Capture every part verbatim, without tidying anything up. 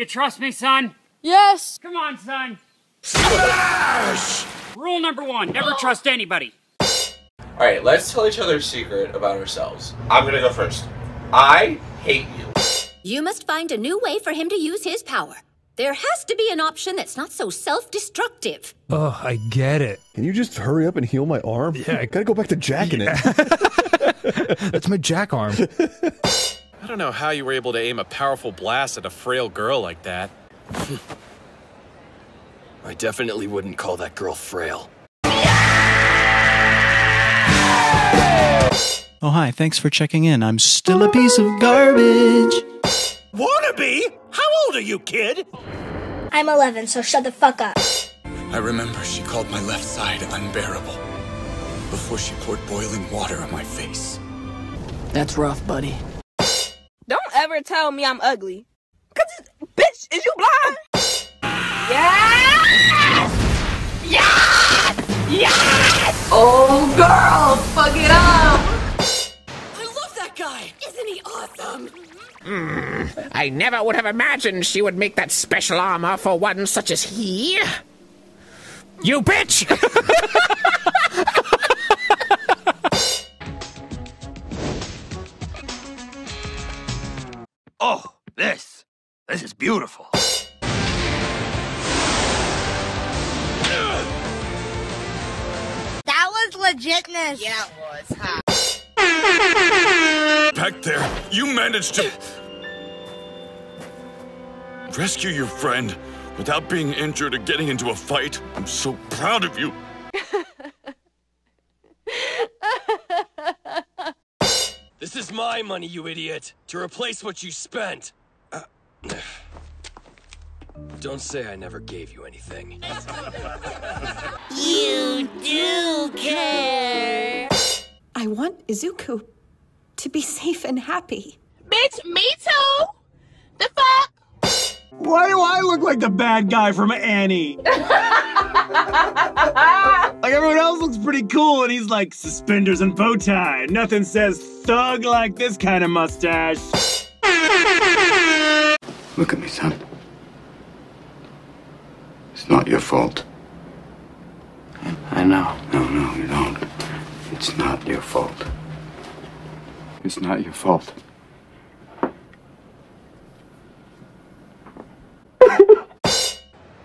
Do you trust me, son? Yes. Come on, son. Smash! Rule number one, never trust anybody. All right, let's tell each other a secret about ourselves. I'm gonna go first. I hate you. You must find a new way for him to use his power. There has to be an option that's not so self-destructive. Oh, I get it. Can you just hurry up and heal my arm? Yeah, I gotta go back to jacking yeah. it. That's my jack arm. I don't know how you were able to aim a powerful blast at a frail girl like that. I definitely wouldn't call that girl frail. Oh, hi, thanks for checking in. I'm still a piece of garbage. Wannabe? How old are you, kid? I'm eleven, so shut the fuck up. I remember she called my left side unbearable before she poured boiling water on my face. That's rough, buddy. Don't ever tell me I'm ugly. Cause, bitch, is you blind? Yes! Yes! Yes! Oh, girl, fuck it up! Isn't he awesome? Mm, I never would have imagined she would make that special armor for one such as he. You bitch! Oh, this. This is beautiful. That was legitness. Yeah, it was, huh? Back there, you managed to rescue your friend without being injured or getting into a fight. I'm so proud of you. This is my money, you idiot, to replace what you spent. Uh, don't say I never gave you anything. You do care. I want Izuku to be safe and happy. Bitch, me too! The fuck? Why do I look like the bad guy from Annie? Like, everyone else looks pretty cool, and he's like, suspenders and bow tie. Nothing says thug like this kind of mustache. Look at me, son. It's not your fault. I know. No, no, you don't. It's not your fault. It's not your fault.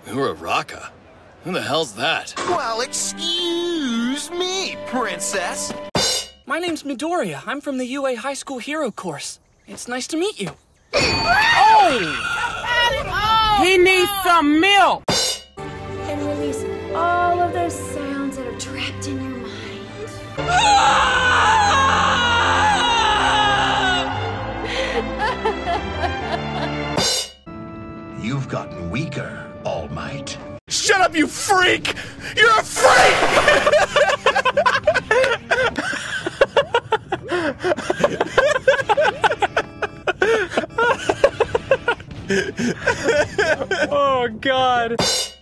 Uraraka? Who the hell's that? Well, excuse me, princess. My name's Midoriya. I'm from the U A High School Hero Course. It's nice to meet you. Oh! He needs some milk! And release all of those sounds that are trapped in your mind. You've gotten weaker, All Might. Shut up, you freak! You're a freak! Oh, God.